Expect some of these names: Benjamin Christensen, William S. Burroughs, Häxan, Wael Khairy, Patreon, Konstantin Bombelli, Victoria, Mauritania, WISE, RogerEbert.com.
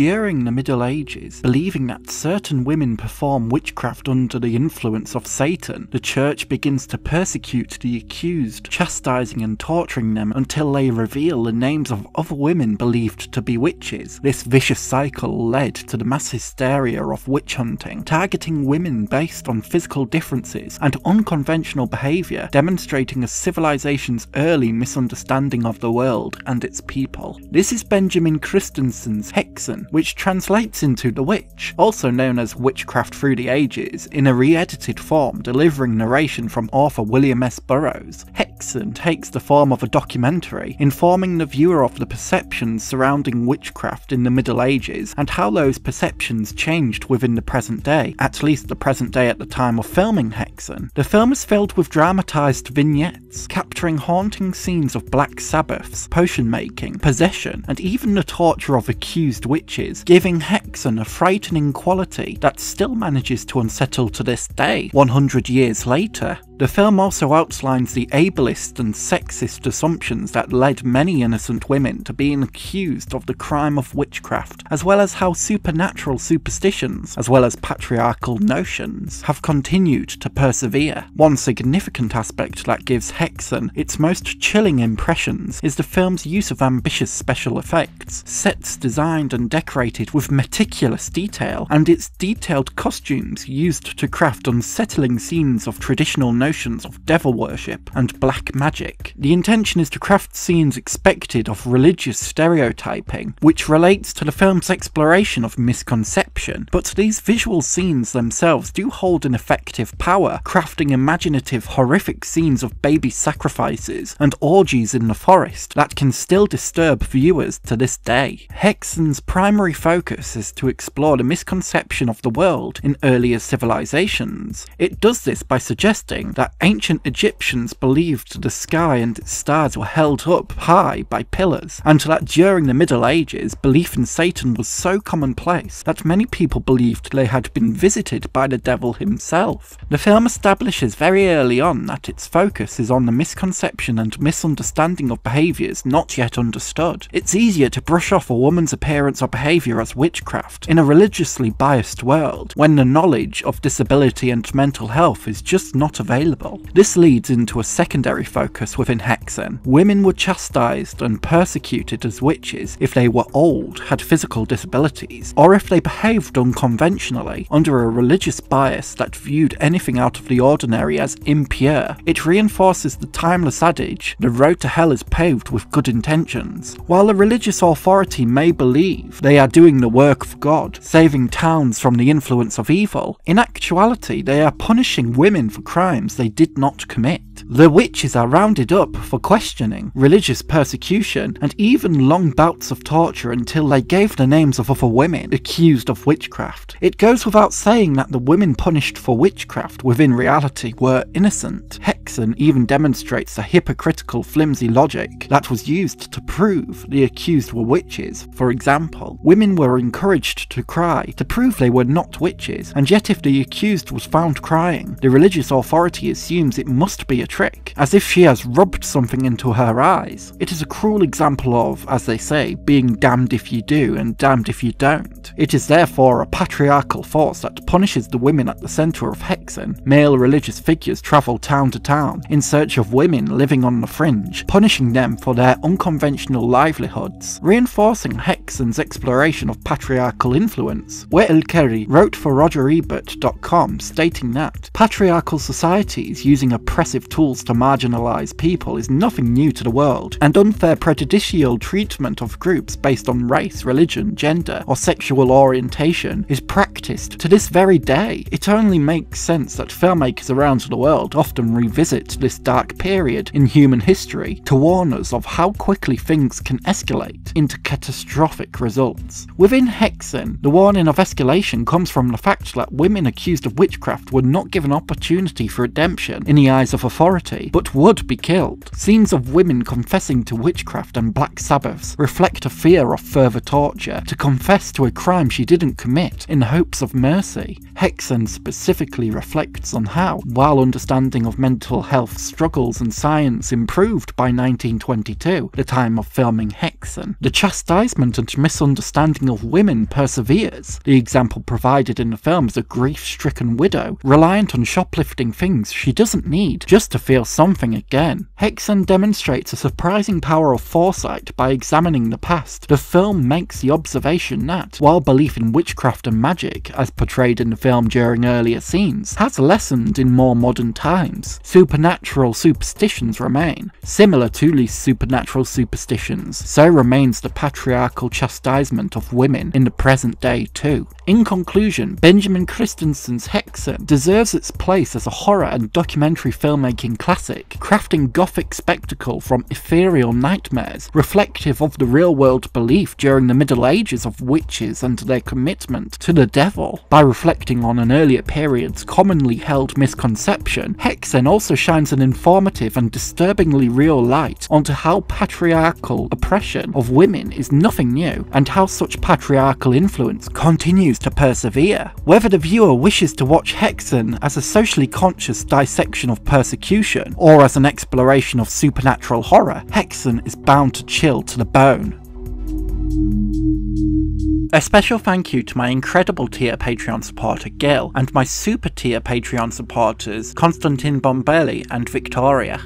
during the Middle Ages, believing that certain women perform witchcraft under the influence of Satan, the church begins to persecute the accused, chastising and torturing them until they reveal the names of other women believed to be witches. This vicious cycle led to the mass hysteria of witch hunting, targeting women based on physical differences and unconventional behaviour, demonstrating a civilization's early misunderstanding of the world and its people. This is Benjamin Christensen's Häxan, which translates into The Witch, also known as Witchcraft Through the Ages, in a re-edited form delivering narration from author William S. Burroughs. Häxan takes the form of a documentary, informing the viewer of the perceptions surrounding witchcraft in the Middle Ages and how those perceptions changed within the present day, at least the present day at the time of filming Häxan. The film is filled with dramatised vignettes, capturing haunting scenes of Black Sabbaths, potion making, possession, and even the torture of accused witches, giving Häxan a frightening quality that still manages to unsettle to this day, 100 years later. The film also outlines the ableist and sexist assumptions that led many innocent women to being accused of the crime of witchcraft, as well as how supernatural superstitions, as well as patriarchal notions, have continued to persevere. One significant aspect that gives Häxan its most chilling impressions is the film's use of ambitious special effects, sets designed and decorated with meticulous detail, and its detailed costumes used to craft unsettling scenes of traditional notions of devil worship and black magic. The intention is to craft scenes expected of religious stereotyping, which relates to the film's exploration of misconception, but these visual scenes themselves do hold an effective power, crafting imaginative, horrific scenes of baby sacrifices and orgies in the forest that can still disturb viewers to this day. Häxan's primary focus is to explore the misconception of the world in earlier civilizations. It does this by suggesting that ancient Egyptians believed the sky and its stars were held up high by pillars, and that during the Middle Ages, belief in Satan was so commonplace that many people believed they had been visited by the devil himself. The film establishes very early on that its focus is on the misconception and misunderstanding of behaviours not yet understood. It's easier to brush off a woman's appearance or behaviour as witchcraft in a religiously biased world, when the knowledge of disability and mental health is just not available. This leads into a secondary focus within Häxan. Women were chastised and persecuted as witches if they were old, had physical disabilities, or if they behaved unconventionally, under a religious bias that viewed anything out of the ordinary as impure. It reinforces the timeless adage, the road to hell is paved with good intentions. While the religious authority may believe they are doing the work of God, saving towns from the influence of evil, in actuality they are punishing women for crimes they did not commit. The witches are rounded up for questioning, religious persecution, and even long bouts of torture until they gave the names of other women accused of witchcraft. It goes without saying that the women punished for witchcraft within reality were innocent. Häxan even demonstrates the hypocritical, flimsy logic that was used to prove the accused were witches. For example, women were encouraged to cry to prove they were not witches, and yet if the accused was found crying, the religious authority assumes it must be a trick, as if she has rubbed something into her eyes. It is a cruel example of, as they say, being damned if you do and damned if you don't. It is therefore a patriarchal force that punishes the women at the centre of Häxan. Male religious figures travel town to town in search of women living on the fringe, punishing them for their unconventional livelihoods, reinforcing Häxan's exploration of patriarchal influence. Wael Khairy wrote for RogerEbert.com stating that patriarchal societies using oppressive tools to marginalise people is nothing new to the world, and unfair prejudicial treatment of groups based on race, religion, gender, or sexual orientation is practised to this very day. It only makes sense that filmmakers around the world often revisit this dark period in human history to warn us of how quickly things can escalate into catastrophic results. Within Häxan, the warning of escalation comes from the fact that women accused of witchcraft were not given opportunity for redemption in the eyes of authority, but would be killed. Scenes of women confessing to witchcraft and Black Sabbaths reflect a fear of further torture, to confess to a crime she didn't commit in hopes of mercy. Häxan specifically reflects on how, while understanding of mental mental health struggles and science improved by 1922, the time of filming Häxan. The chastisement and misunderstanding of women perseveres. The example provided in the film is a grief-stricken widow, reliant on shoplifting things she doesn't need just to feel something again. Häxan demonstrates a surprising power of foresight by examining the past. The film makes the observation that, while belief in witchcraft and magic, as portrayed in the film during earlier scenes, has lessened in more modern times, supernatural superstitions remain. Similar to these supernatural superstitions, so remains the patriarchal chastisement of women in the present day too. In conclusion, Benjamin Christensen's Häxan deserves its place as a horror and documentary filmmaking classic, crafting gothic spectacle from ethereal nightmares, reflective of the real-world belief during the Middle Ages of witches and their commitment to the devil. By reflecting on an earlier period's commonly held misconception, Häxan also shines an informative and disturbingly real light onto how patriarchal oppression of women is nothing new, and how such patriarchal influence continues to persevere. Whether the viewer wishes to watch Häxan as a socially conscious dissection of persecution, or as an exploration of supernatural horror, Häxan is bound to chill to the bone. A special thank you to my incredible tier Patreon supporter Gil, and my super tier Patreon supporters Konstantin Bombelli and Victoria.